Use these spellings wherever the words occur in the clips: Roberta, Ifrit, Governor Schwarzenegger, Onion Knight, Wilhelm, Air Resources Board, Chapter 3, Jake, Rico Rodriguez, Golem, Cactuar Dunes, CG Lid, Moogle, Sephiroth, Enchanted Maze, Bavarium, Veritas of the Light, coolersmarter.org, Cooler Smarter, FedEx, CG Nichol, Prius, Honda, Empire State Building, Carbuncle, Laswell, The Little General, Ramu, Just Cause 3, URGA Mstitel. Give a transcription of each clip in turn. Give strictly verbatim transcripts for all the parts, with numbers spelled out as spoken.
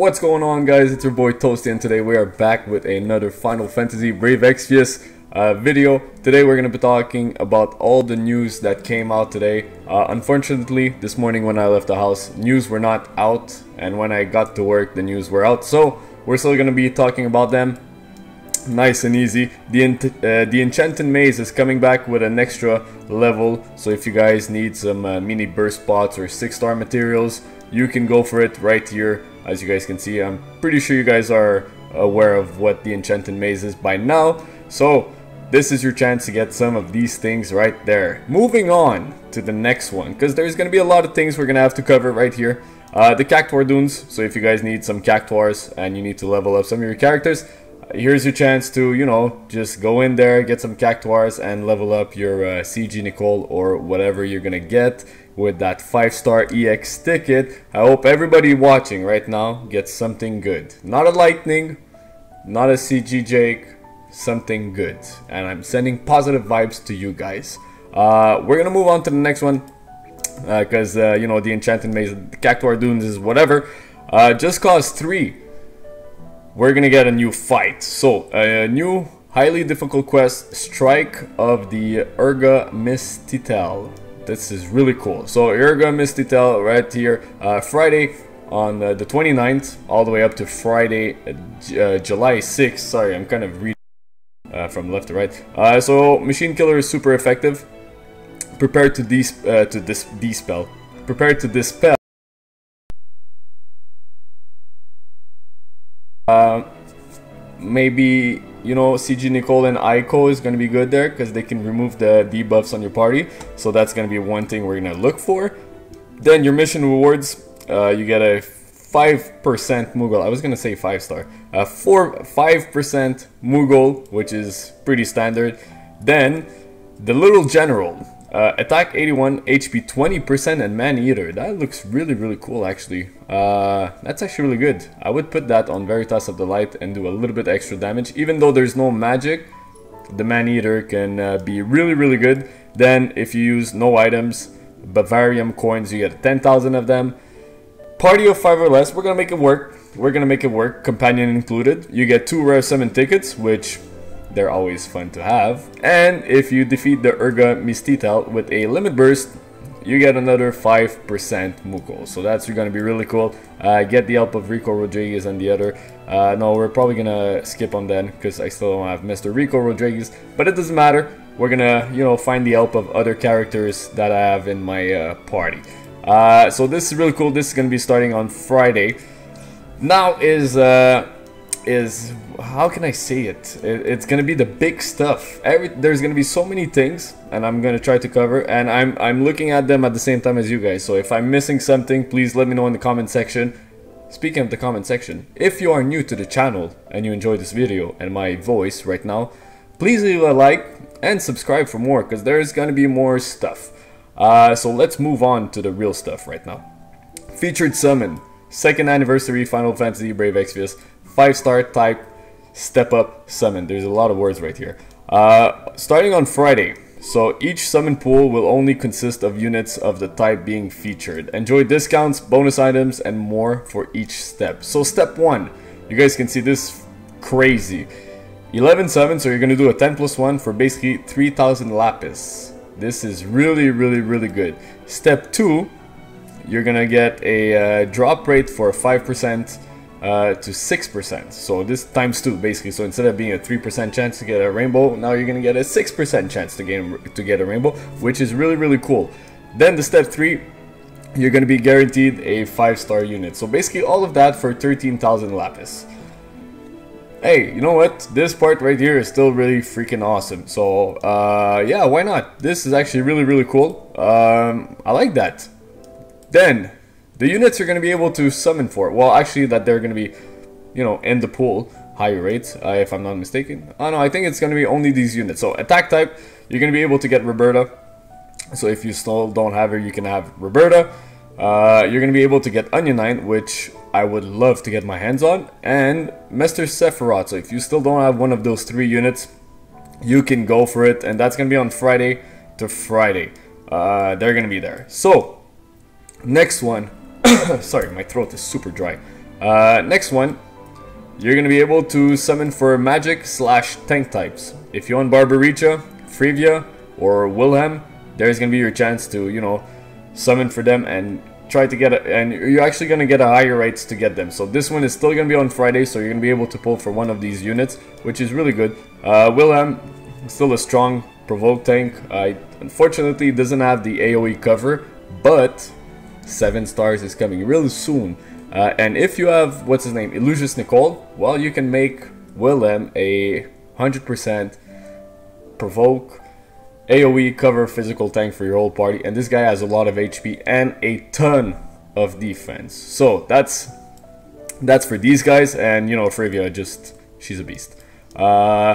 What's going on, guys? It's your boy Toasty, and today we are back with another Final Fantasy Brave Exvius uh, video. Today we're going to be talking about all the news that came out today. Uh, unfortunately, this morning when I left the house, news were not out, and when I got to work, the news were out. So we're still going to be talking about them. Nice and easy. The uh, the Enchanted Maze is coming back with an extra level, so if you guys need some uh, mini burst pots or six star materials, you can go for it right here. As you guys can see, I'm pretty sure you guys are aware of what the Enchanted Maze is by now, so this is your chance to get some of these things right there. Moving on to the next one, because there's going to be a lot of things we're going to have to cover right here. Uh, the Cactuar Dunes, so if you guys need some Cactuars and you need to level up some of your characters, here's your chance to, you know, just go in there, get some Cactuars, and level up your uh, C G Nichol or whatever you're gonna get with that five star E X ticket. I hope everybody watching right now gets something good. Not a lightning, not a C G Jake, something good. And I'm sending positive vibes to you guys. Uh, we're gonna move on to the next one, because, uh, uh, you know, the Enchanted Maze, the Cactuar Dunes is whatever. Uh, Just Cause three. We're gonna get a new fight. So, a new highly difficult quest, Strike of the URGA Mstitel. This is really cool. So, URGA Mstitel right here, uh, Friday on uh, the twenty-ninth, all the way up to Friday, uh, July sixth. Sorry, I'm kind of reading uh, from left to right. Uh, so, Machine Killer is super effective. Prepare to dis uh, to dis dispel. Prepare to dispel. Uh, maybe, you know, C G Nichol and Aiko is going to be good there, because they can remove the debuffs on your party. So that's going to be one thing we're going to look for. Then your mission rewards, uh, you get a five percent Moogle. I was going to say five star. Uh, four, five percent Moogle, which is pretty standard. Then the Little General. Uh, attack eighty-one, H P twenty percent, and Man-Eater. That looks really, really cool, actually. Uh, that's actually really good. I would put that on Veritas of the Light and do a little bit extra damage. Even though there's no magic, the Man-Eater can uh, be really, really good. Then, if you use no items, Bavarium coins, you get ten thousand of them. Party of five or less, we're gonna make it work. We're gonna make it work, companion included. You get two Rare seven tickets, which... they're always fun to have. And if you defeat the URGA Mstitel with a limit burst, you get another five percent Moogle. So that's going to be really cool. Uh, get the help of Rico Rodriguez and the other. Uh, no, we're probably going to skip on that because I still don't have Mister Rico Rodriguez. But it doesn't matter. We're going to, you know, find the help of other characters that I have in my uh, party. Uh, so this is really cool. This is going to be starting on Friday. Now is... Uh, is how can I say it? it it's gonna be the big stuff. Every there's gonna be so many things, and I'm gonna try to cover, and I'm I'm looking at them at the same time as you guys. So if I'm missing something, please let me know in the comment section. Speaking of the comment section, if you are new to the channel and you enjoy this video and my voice right now, please leave a like and subscribe for more, because there's gonna be more stuff. Uh, so let's move on to the real stuff right now. Featured Summon, second anniversary Final Fantasy Brave Exvius. five star type step up summon. There's a lot of words right here. Uh, starting on Friday, so each summon pool will only consist of units of the type being featured. Enjoy discounts, bonus items, and more for each step. So step one, you guys can see this crazy. eleven summons, so you're going to do a ten plus one for basically three thousand lapis. This is really, really, really good. Step two, you're going to get a uh, drop rate for five percent. Uh, to six percent, so this times two basically. So instead of being a three percent chance to get a rainbow, now you're gonna get a six percent chance to get to get a rainbow, which is really, really cool. Then the step three, you're gonna be guaranteed a five star unit. So basically all of that for thirteen thousand lapis. Hey, you know what? This part right here is still really freaking awesome. So uh, yeah, why not? This is actually really, really cool. Um, I like that. Then. The units are going to be able to summon for it. Well, actually, that they're going to be, you know, in the pool, higher rates, uh, if I'm not mistaken. Oh, no, I think it's going to be only these units. So, attack type, you're going to be able to get Roberta. So, if you still don't have her, you can have Roberta. Uh, you're going to be able to get Onion Knight, which I would love to get my hands on. And Mister Sephiroth. So, if you still don't have one of those three units, you can go for it. And that's going to be on Friday to Friday. Uh, they're going to be there. So, next one. Sorry, my throat is super dry. Uh, next one, you're going to be able to summon for magic slash tank types. If you want Barbarica, Freevia, or Wilhelm, there's going to be your chance to, you know, summon for them and try to get it, and you're actually going to get a higher rates to get them. So this one is still going to be on Friday, so you're going to be able to pull for one of these units, which is really good. Uh, Wilhelm, still a strong provoke tank. I unfortunately doesn't have the AoE cover, but seven stars is coming really soon. Uh, and if you have, what's his name, Enchanted Maze, well, you can make Wilhelm a one hundred percent provoke AoE cover physical tank for your whole party, and this guy has a lot of H P and a ton of defense. So that's that's for these guys, and you know, Fryevia, just, she's a beast. Uh,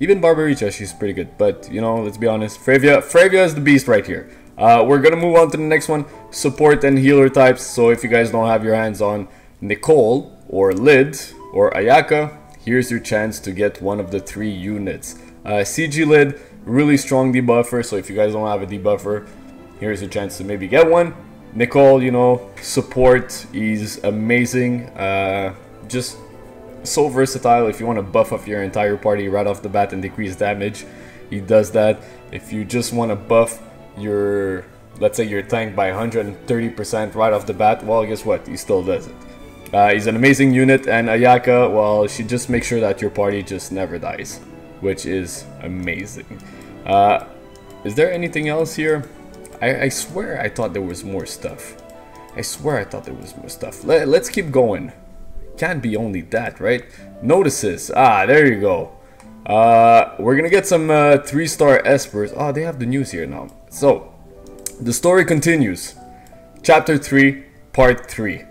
even Barbarica, she's pretty good, but you know, let's be honest, Fryevia, Fryevia is the beast right here. Uh, we're gonna move on to the next one, support and healer types. So if you guys don't have your hands on Nichol or Lid or Ayaka, here's your chance to get one of the three units. Uh, C G Lid, really strong debuffer, so if you guys don't have a debuffer, here's your chance to maybe get one. Nichol, you know, support is amazing, uh, just so versatile. If you want to buff up your entire party right off the bat and decrease damage, he does that. If you just want to buff your, let's say, your tank by one hundred thirty percent right off the bat, well, guess what, he still does it. Uh, he's an amazing unit. And Ayaka, well, she just makes sure that your party just never dies, which is amazing. Uh, is there anything else here? I, I swear I thought there was more stuff. I swear I thought there was more stuff. Let, let's keep going. Can't be only that, right? Notices. Ah, there you go. Uh, we're gonna get some uh, three-star espers. Oh, they have the news here now. So, the story continues. Chapter three, Part three.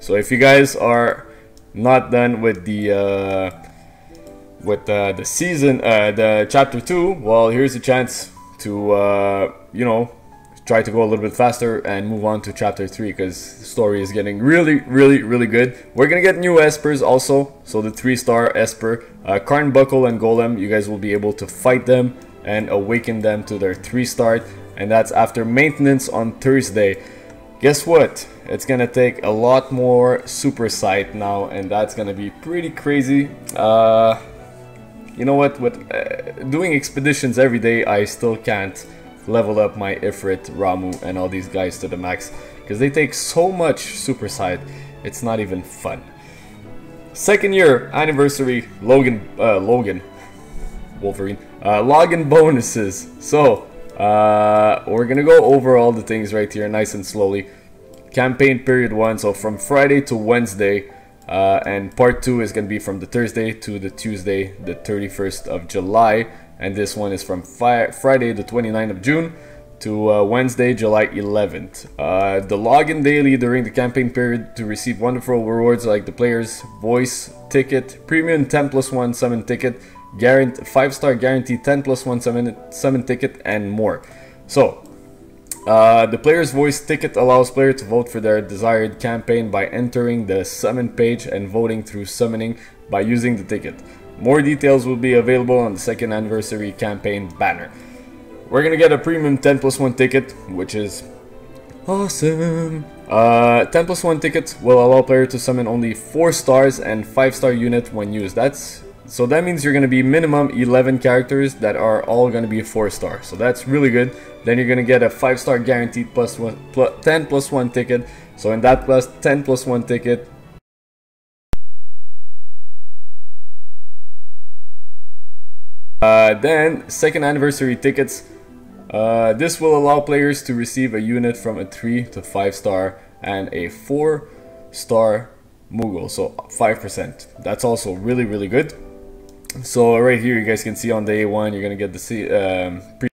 So if you guys are not done with the uh, with uh, the season, uh, the Chapter two, well, here's a chance to, uh, you know, try to go a little bit faster and move on to Chapter three, because the story is getting really, really, really good. We're gonna get new espers also, so the three-star esper, uh, Carbuncle and Golem, you guys will be able to fight them and awaken them to their three-star, and that's after maintenance on Thursday. Guess what? It's gonna take a lot more super sight now, and that's gonna be pretty crazy. Uh, You know what, with uh, doing expeditions every day, I still can't level up my Ifrit, Ramu, and all these guys to the max, because they take so much super side, it's not even fun. Second year anniversary, Logan, uh, Logan, Wolverine, uh, login bonuses. So, uh, we're gonna go over all the things right here, nice and slowly. Campaign period one, so from Friday to Wednesday. Uh, and part two is going to be from the Thursday to the Tuesday, the thirty-first of July. And this one is from fi Friday, the twenty-ninth of June to uh, Wednesday, July eleventh. Uh, the login daily during the campaign period to receive wonderful rewards like the player's voice ticket, premium ten plus one summon ticket, five star guaranteed ten plus one summon, summon ticket, and more. So, Uh, the player's voice ticket allows players to vote for their desired campaign by entering the summon page and voting through summoning by using the ticket. More details will be available on the second anniversary campaign banner. We're gonna get a premium ten plus one ticket, which is awesome. Uh, ten plus one tickets will allow players to summon only four stars and five star unit when used. That's So that means you're going to be minimum eleven characters that are all going to be four star. So that's really good. Then you're going to get a five star guaranteed plus one, plus ten plus one ticket. So in that plus ten plus one ticket, uh, then second anniversary tickets. Uh, this will allow players to receive a unit from a three to five star and a four star Moogle. So five percent. That's also really, really good. So right here, you guys can see on day one, you're gonna get the C, um, pre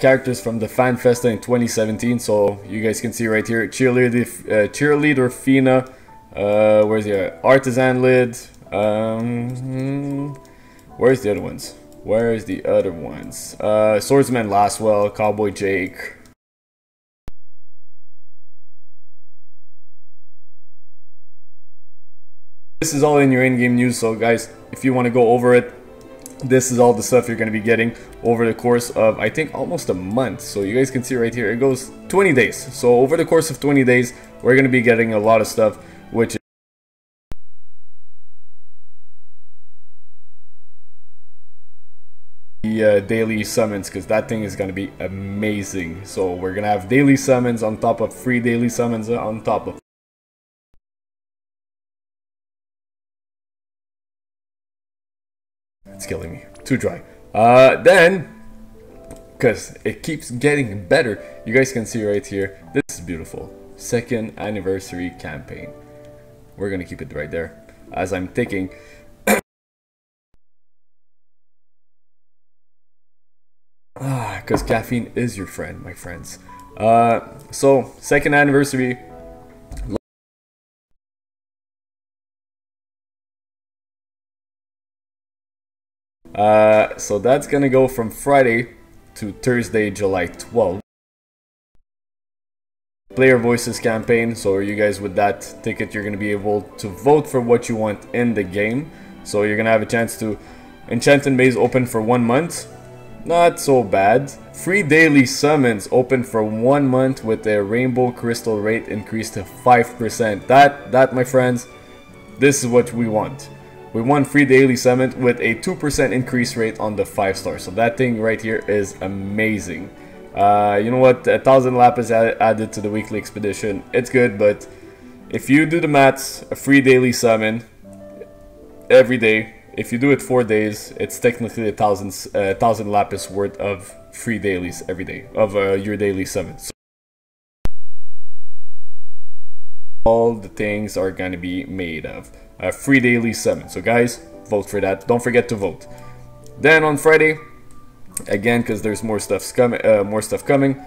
characters from the Fan Festa in twenty seventeen. So you guys can see right here, cheerleader, uh, cheerleader Fina, uh, where's the other? Artisan Lid. Um, where's the other ones? Where's the other ones? Uh, Swordsman Laswell, Cowboy Jake. This is all in your in-game news, so guys, if you want to go over it, This is all the stuff you're going to be getting over the course of, I think, almost a month. So you guys can see right here, it goes twenty days. So over the course of twenty days, we're going to be getting a lot of stuff, which is the uh, daily summons, because that thing is going to be amazing. So we're going to have daily summons on top of free daily summons on top of It's killing me. Too dry. Uh, then, because it keeps getting better, you guys can see right here, this is beautiful. Second anniversary campaign. We're going to keep it right there. As I'm thinking, ah, because caffeine is your friend, my friends. Uh, so, second anniversary. Uh, so that's gonna go from Friday to Thursday, July twelfth. Player Voices campaign, so are you guys with that ticket, you're gonna be able to vote for what you want in the game. So you're gonna have a chance to Enchanted Maze open for one month. Not so bad. Free daily summons open for one month with a rainbow crystal rate increased to five percent. That, that my friends, this is what we want. We won free daily summon with a two percent increase rate on the five star. So that thing right here is amazing. Uh, you know what? A thousand lapis added to the weekly expedition. It's good, but if you do the maths, a free daily summon every day. If you do it four days, it's technically a thousand, a thousand lapis worth of free dailies every day of uh, your daily summon. So all the things are going to be made of a free daily summon. So guys, vote for that. Don't forget to vote. Then on Friday, again, because there's more stuff coming, uh, more stuff coming.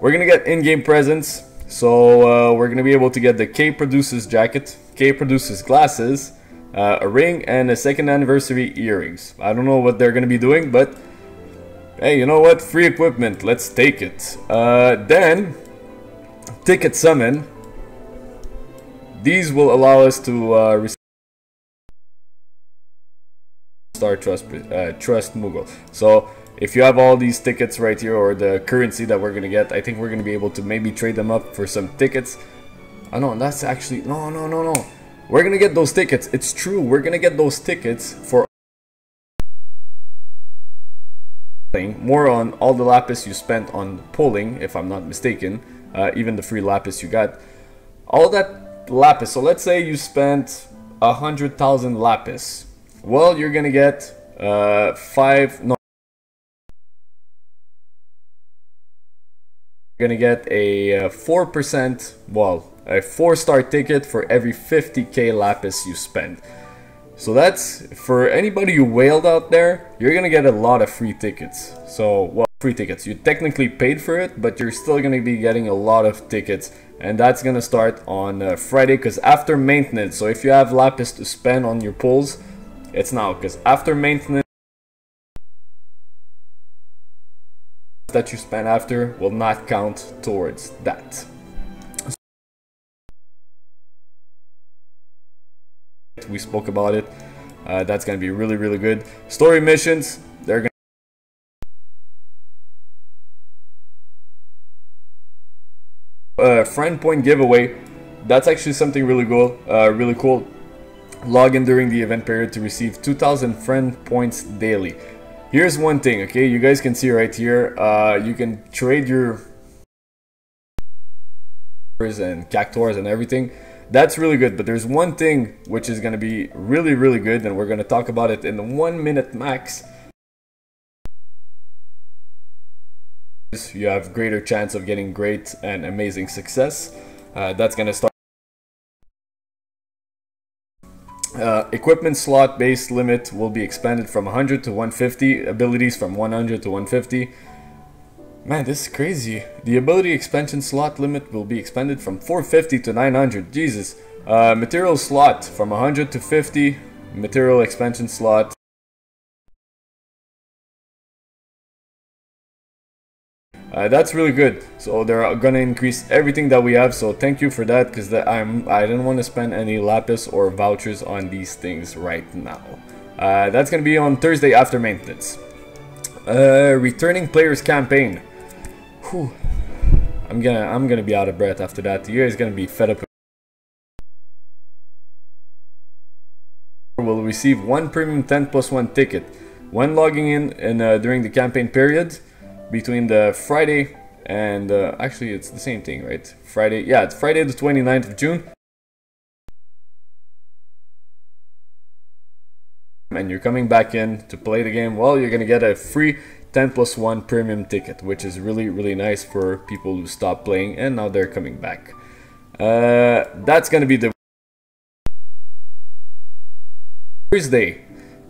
We're gonna get in-game presents. So uh, we're gonna be able to get the K Produces jacket, K Produces glasses, uh, a ring, and a second anniversary earrings. I don't know what they're gonna be doing, but hey, you know what? Free equipment. Let's take it. Uh, then ticket summon. These will allow us to uh, receive Star Trust uh, Trust Moogle. So if you have all these tickets right here, or the currency that we're gonna get, I think we're gonna be able to maybe trade them up for some tickets. Oh no, that's actually no, no, no, no. We're gonna get those tickets. It's true. We're gonna get those tickets for more on all the lapis you spent on polling, if I'm not mistaken. Uh, even the free lapis you got, all that lapis. So let's say you spent a hundred thousand lapis. Well, you're gonna get uh, five. No, you're gonna get a four percent. Well, a four-star ticket for every fifty K lapis you spend. So that's for anybody who wailed out there. You're gonna get a lot of free tickets. So, well, free tickets. You technically paid for it, but you're still gonna be getting a lot of tickets. And that's gonna start on uh, Friday, because after maintenance. So if you have lapis to spend on your pulls, it's now, because after maintenance that you spend after will not count towards that. We spoke about it. Uh, that's going to be really, really good. Story missions, they're going to uh, friend point giveaway. That's actually something really cool. Uh, really cool. Log in during the event period to receive two thousand friend points daily. Here's one thing, okay? You guys can see right here, uh, you can trade your and cactuars and everything. That's really good, but there's one thing which is going to be really, really good, and we're going to talk about it in the one minute max. You have greater chance of getting great and amazing success. Uh, that's going to start. Uh, equipment slot base limit will be expanded from one hundred to one hundred fifty, abilities from one hundred to one hundred fifty. Man, this is crazy. The ability expansion slot limit will be expanded from four hundred fifty to nine hundred. Jesus. Uh, material slot from one hundred to fifty. Material expansion slot. Uh, that's really good. So they're gonna increase everything that we have. So thank you for that, because that I'm I didn't want to spend any lapis or vouchers on these things right now. Uh, that's going to be on Thursday after maintenance. Uh, returning players campaign. Whew. I'm gonna I'm gonna be out of breath after that. You guys gonna be fed up. Will receive one premium ten plus one ticket when logging in and uh, during the campaign period between the Friday and uh, actually it's the same thing, right? Friday, yeah, it's Friday the twenty-ninth of June. And you're coming back in to play the game, well, you're gonna get a free ten plus one premium ticket, which is really really nice for people who stopped playing and now they're coming back. Uh, that's gonna be the Thursday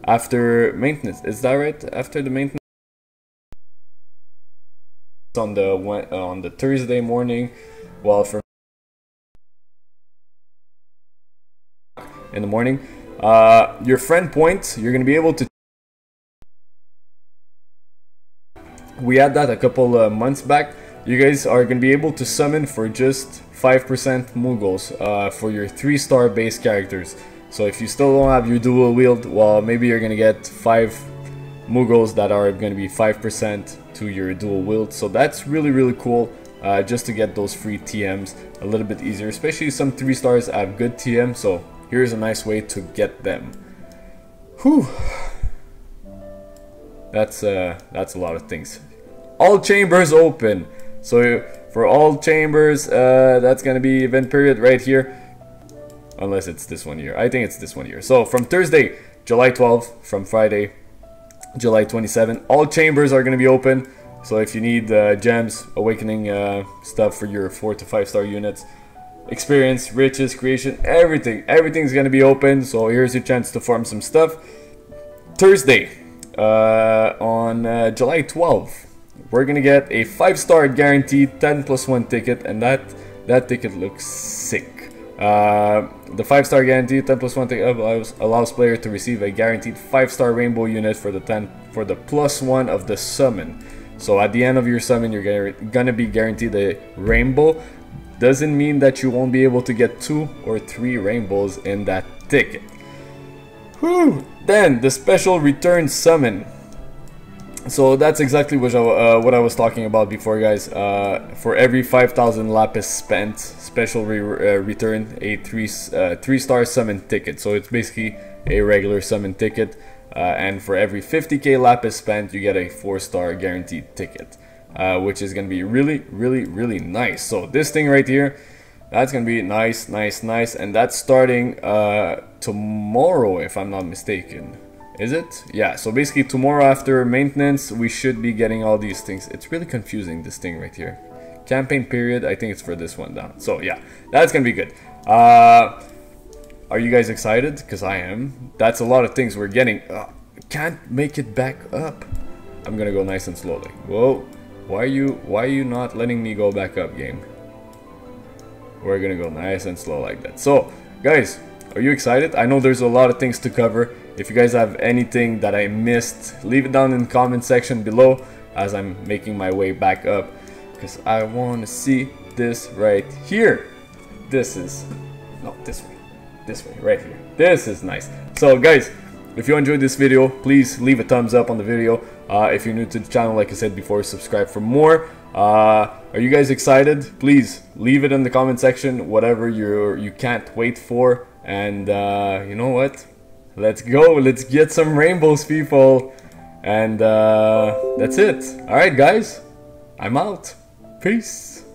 after maintenance, is that right? After the maintenance on the on the Thursday morning, well, for in the morning. Uh, your friend points, you're gonna be able to. We had that a couple uh, months back. You guys are gonna be able to summon for just five percent Muggles uh, for your three star base characters. So if you still don't have your dual wield, well, maybe you're gonna get five Muggles that are gonna be five percent to your dual wield. So that's really really cool. Uh, just to get those free T Ms a little bit easier, especially some three stars have good T M. So here's a nice way to get them. Whew. That's uh, that's a lot of things. All chambers open. So for all chambers, uh, that's gonna be event period right here. Unless it's this one here. I think it's this one here. So from Thursday, July twelfth, from Friday, July twenty-seventh, all chambers are gonna be open. So if you need uh, gems, awakening uh, stuff for your four to five star units, experience, riches, creation, everything everything's gonna be open. So here's your chance to farm some stuff. Thursday uh, on uh, July twelfth, we're gonna get a five star guaranteed ten plus one ticket, and that that ticket looks sick. Uh, the five star guaranteed ten plus one ticket allows, allows player to receive a guaranteed five star rainbow unit for the ten for the plus one of the summon. So at the end of your summon, you're gonna be guaranteed a rainbow. Doesn't mean that you won't be able to get two or three rainbows in that ticket. Whew. Then the special return summon. So that's exactly what I, uh, what I was talking about before, guys. Uh, for every five thousand lapis spent, special re uh, return a three uh, three star summon ticket. So it's basically a regular summon ticket, uh, and for every fifty K lapis spent, you get a four star guaranteed ticket. Uh, which is going to be really, really, really nice. So this thing right here, that's going to be nice, nice, nice. And that's starting uh, tomorrow, if I'm not mistaken. Is it? Yeah, so basically tomorrow after maintenance, we should be getting all these things. It's really confusing, this thing right here. Campaign period, I think it's for this one down. So yeah, that's going to be good. Uh, are you guys excited? Because I am. That's a lot of things we're getting. Uh, can't make it back up. I'm going to go nice and slowly. Whoa. Why are you why are you not letting me go back up, game? We're gonna go nice and slow like that. So guys, are you excited? I know there's a lot of things to cover. If you guys have anything that I missed, leave it down in the comment section below as I'm making my way back up, because I want to see this right here. This is no this way this way right here. This is nice. So guys, if you enjoyed this video, please leave a thumbs up on the video. Uh, if you're new to the channel, like I said before, subscribe for more. Uh, are you guys excited? Please leave it in the comment section, whatever you're, you can't wait for. And uh, you know what? Let's go. Let's get some rainbows, people. And uh, that's it. All right, guys. I'm out. Peace.